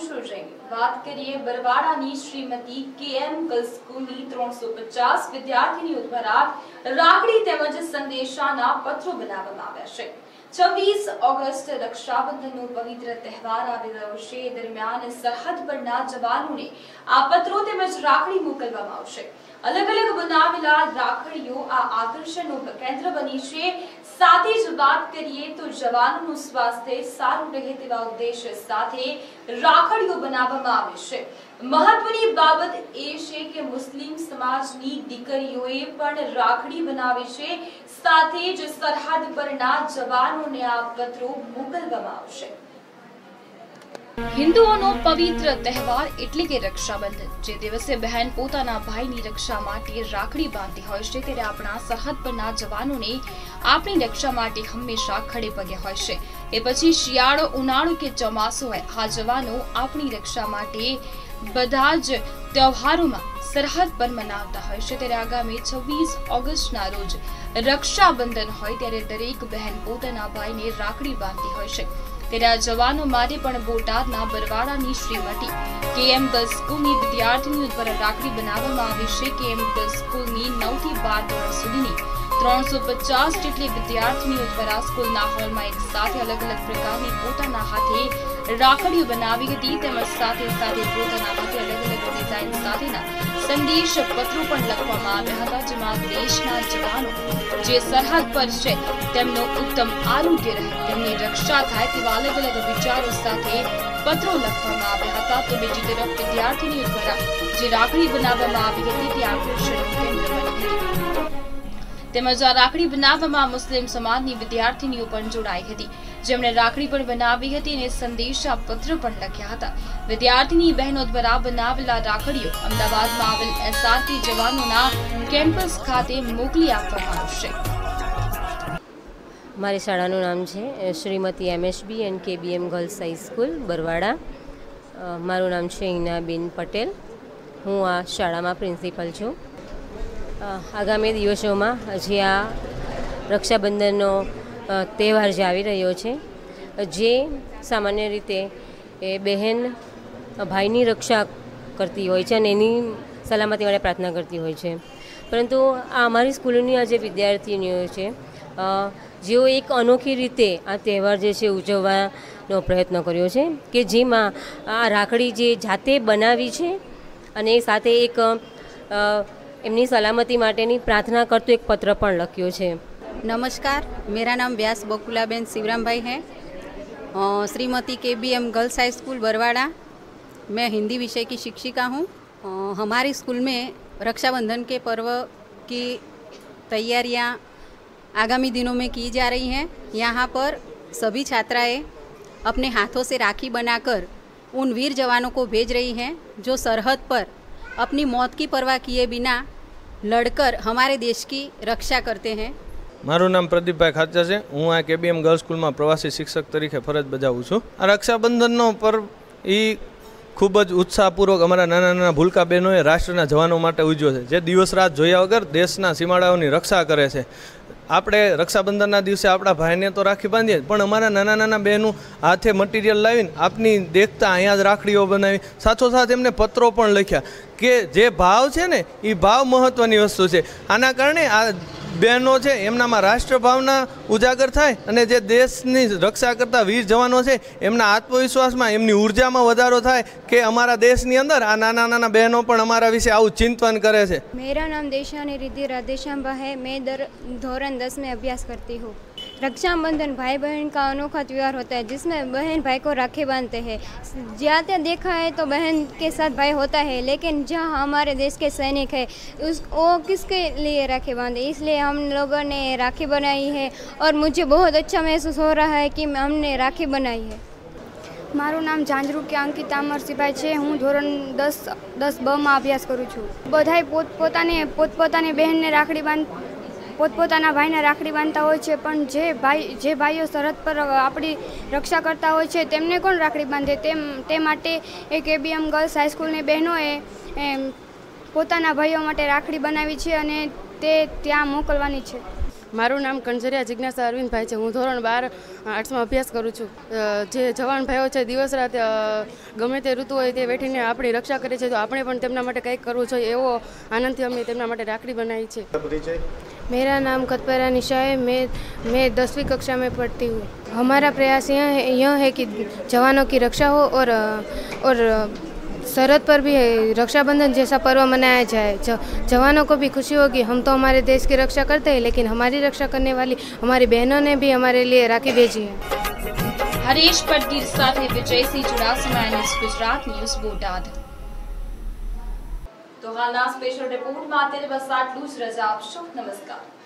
खुश हो जाएंगे। बात करिए बरवाड़ा नी श्रीमती के एम गर्ल्स स्कूल नी 350 विद्यार्थी उद्भरात राखड़ी तेमज संदेशाना पत्रो बनाववामां आव्या छे। 26 ऑगस्ट रक्षाबंधन पवित्र तहेवार आवी रह्यो छे। दरमियान सरहद पરના જવાનોને આ પત્રો તેમજ રાખડી મોકલવામાં આવશે। अलग अलग બનાવેલા રાખડીઓ આ આકર્ષણનું કેન્દ્ર બની છે। સાથે જ વાત કરીએ તો જવાનોનું સ્વાસ્થ્ય સારું રહે તેવા ઉદ્દેશ્ય સાથે રાખડીઓ બનાવવામાં આવે છે। महत्वनी बाबत ए छे के मुस्लिम समाज नी दीकरीओए पण राखड़ी बनावे छे। साथे ज सरहद परना जवानोने आ पत्रो मोकलवामां आवशे। हिंदुओनो पवित्र तहेवार एटले के रक्षाबंधन जे दिवसे बहन पोताना भाईनी रक्षा माटे राखड़ी बांधती होय छे त्यारे आपणा सरहद परना जवानोने आपणी रक्षा माटे हमेशा खड़े पगे होय छे। ए पछी शियाळो उनाळो के चोमासो होय आ जवानो आपणी रक्षा माटे બધા જ તહેવારોમાં સરહદ પર મનાવતા હોય છે। ત્યારે આગામી 26 ઓગસ્ટના રોજ રક્ષાબંધન હોય ત્યારે દરેક બહેન પોતાના ભાઈને રાખડી બાંધતી હોય છે। ત્યારે આ જવાનો માટે પણ બોટાદના બરવાડાની શ્રીમતી કે એમ ગર્લ્સ સ્કૂલની વિદ્યાર્થીનીઓ દ્વારા રાખડી બનાવવામાં આવી છે। કે એમ ગર્લ્સ સ્કૂલની 9 થી 12 ધોરણ સુધીની 350 જેટલી વિદ્યાર્થીનીઓ દ્વારા સ્કૂલના હોલમાં એક સાથે અલગ અલગ પ્રકારની પોતાના હાથે રાખડીઓ બનાવી હતી। તેમજ સાથે સાથે પોતાના હાથે અલગ અલગ ડિઝાઇન સાથેના સંદેશ પત્રો પણ લખવામાં આવ્યા હતા, જેમાં દેશના જવાનો જે સરહદ પર છે તેમનું ઉત્તમ આરોગ્ય રહે, તેમની રક્ષા થાય તેવા અલગ અલગ વિચારો સાથે પત્રો લખવામાં આવ્યા હતા। તો બીજી તરફ વિદ્યાર્થીનીઓ દ્વારા જે રાખડી બનાવવામાં આવી હતી તે આકર્ષણનું કેન્દ્ર બની હતી। તેમજ આ રાખડી બનાવવામાં મુસ્લિમ સમાજની વિદ્યાર્થીનીઓ પણ જોડાઈ હતી, જેમણે રાખડી પણ બનાવી હતી અને સંદેશા પત્ર પણ લખ્યા હતા। વિદ્યાર્થીની બહેનો દ્વારા બનાવેલા રાખડીઓ અમદાવાદમાં આવેલ એસઆરપી જવાનોના કેમ્પસ ખાતે મોકલી આપવામાં આવશે। મારી શાળાનું નામ છે Shrimati MSB and KBM girls high school Barwada. મારું નામ છે હિનાબેન પટેલ। હું આ શાળામાં પ્રિન્સિપલ છું। આગામી દિવસોમાં જે આ રક્ષાબંધનનો તહેવાર જે આવી રહ્યો છે, જે સામાન્ય રીતે એ બહેન ભાઈની રક્ષા કરતી હોય છે અને એની સલામતી માટે પ્રાર્થના કરતી હોય છે, પરંતુ આ અમારી સ્કૂલની આ જે વિદ્યાર્થીનીઓ છે જેઓ એક અનોખી રીતે આ તહેવાર જે છે ઉજવવાનો પ્રયત્ન કર્યો છે, કે જેમાં આ રાખડી જે જાતે બનાવી છે અને સાથે એક એમની સલામતી માટેની प्रार्थना करते एक पत्र पर लख्यो छे। नमस्कार, मेरा नाम व्यास बकुलाबेन शिवराम भाई है। Shrimati KBM girls high school Barwada मैं हिंदी विषय की शिक्षिका हूँ। हमारे स्कूल में रक्षाबंधन के पर्व की तैयारियाँ आगामी दिनों में की जा रही हैं। यहाँ पर सभी छात्राएँ अपने हाथों से राखी बनाकर उन वीर जवानों को भेज रही हैं जो सरहद पर अपनी मौत की परवाह किए बिना लड़कर हमारे देश की रक्षा करते हैं। मारू नाम प्रदीप भाई खाचा है। हूँ आ KBM गर्ल्स स्कूल में प्रवासी शिक्षक तरीके फरज बजावू छूँ। आ रक्षाबंधनों पर्व ई खूबज उत्साहपूर्वक अमरा नाना भूलका बहनों राष्ट्रना जवानों माटे उज्यो छे, जे दिवस रात जोया वगर देशना सीमाड़ाओनी रक्षा करे छे। આપણે રક્ષાબંધનના દિવસે આપણા ભાઈને તો રાખી બાંધીએ, પણ અમારા નાના નાના બહેનો હાથે મટીરિયલ લાવીને આપની દેખતા અહીંયા જ રાખડીઓ બનાવી, સાથોસાથ એમને પત્રો પણ લખ્યા, કે જે ભાવ છે ને એ ભાવ મહત્ત્વની વસ્તુ છે। આના કારણે આ બહેનો છે એમનામાં રાષ્ટ્રભાવના ઉજાગર થાય અને જે દેશની રક્ષા કરતા વીર જવાનો છે એમના આત્મવિશ્વાસમાં, એમની ઊર્જામાં વધારો થાય, કે અમારા દેશની અંદર આ નાના નાના બહેનો પણ અમારા વિશે આવું ચિંતન કરે છે। मेरा नाम देशानी रिधि राधेशंभा है। मैं धोरण 10 में अभ्यास करती हूँ। रक्षाबंधन भाई बहन का अनोखा त्यौहार होता है, जिसमें बहन भाई को राखी बांधते हैं। ज़्यादा देखा है तो बहन के साथ भाई होता है, लेकिन जहाँ हमारे देश के सैनिक है उस वो किसके लिए राखी बांधे, इसलिए हम लोगों ने राखी बनाई है और मुझे बहुत अच्छा महसूस हो रहा है कि हमने राखी बनाई है। મારું નામ ઝાંઝરૂ કે અંकिता અમરસિભાઈ છે। હું ધોરણ 10 બ માં અભ્યાસ કરું છું। બધાય પોતપોતાની બહેનને રાખડી પોતપોતાના ભાઈને રાખડી બાંધતા હોય છે, પણ જે ભાઈઓ સરહદ પર આપણી રક્ષા કરતા હોય છે તેમને કોણ રાખડી બાંધે? તે માટે એ KBM ગર્લ્સ હાઈસ્કૂલની બહેનોએ પોતાના ભાઈઓ માટે રાખડી બનાવી છે અને તે ત્યાં મોકલવાની છે। मारू नाम कंजरिया जिज्ञासा अरविंद भाई है। हूँ धोरण 12 आर्ट्स में अभ्यास करूँ छूँ। जे जवान भाईओ है दिवस रात गमे ते ऋतु होय ते वेठीने आपणी रक्षा करे छे, तो आपणे पण तेमना माटे कंईक करवुं जोईए एवो आनंदथी अमे तेमना माटे राखड़ी बनावी छे। मेरा नाम कतपरा निशा है। मैं 10वीं कक्षा में पढ़ती हूँ। हमारा प्रयास यह है कि जवानों की रक्षा हो और सरहद पर भी रक्षाबंधन जैसा पर्व मनाया जाए। जवानों को भी खुशी होगी। हम तो हमारे देश की रक्षा करते हैं, लेकिन हमारी रक्षा करने वाली हमारी बहनों ने भी हमारे लिए राखी भेजी है। हरीश पटेल साथ विजय सिंह गुजरात न्यूज़ बोटाद। तो हालना स्पेशल रिपोर्ट में आते बस आटलू ज रजा आपशो। नमस्कार।